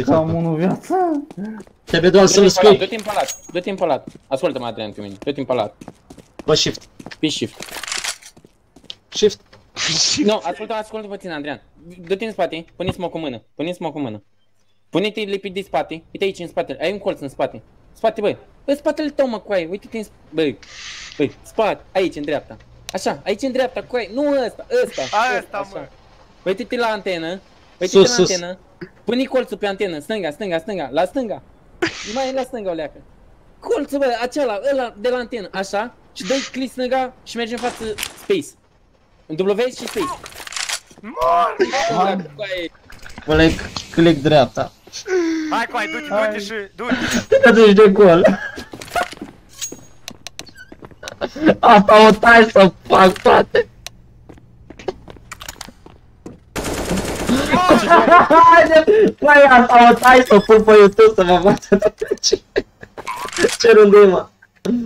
Cam unul viață. Trebuie doar să-l scui. Du-te în palat, du-te în palat. Ascultă-mă, Adrian, pe mine, du-te în palat. Bă, shift. Pe shift. Shift. Nu, ascultă-mă, ascultă-mă tine, Adrian. Du-te în spate, pune-ți mă cu mână, pune-ți mă cu mână. Pune-te lipit din spate, uite aici în spate, ai un colț în spate. Spate, băi, în spatele tău, mă, coaie, uite-te în spate, băi. Băi, spate, aici, în dreapta. Așa, aici, în dreapta, coaie, nu ăsta, ăsta. Asta, mă. Uite-te la antenă, uite-te la antenă. Pune colțul pe antenă, stânga, stânga, stânga, la stânga. Mai la stânga o leacă. Colțul, bă, acela, ăla de la antenă, așa. Și dă-i click stânga și mergi în față space. În W și space. Mor! Vă click dreapta. Hai, coai, du-te, du-te și du-te. Te duci de gol. Asta o tai să fac, frate. Haide, mai asta o tai să o pun pe YouTube să mă vadă tot ce rând e, mă.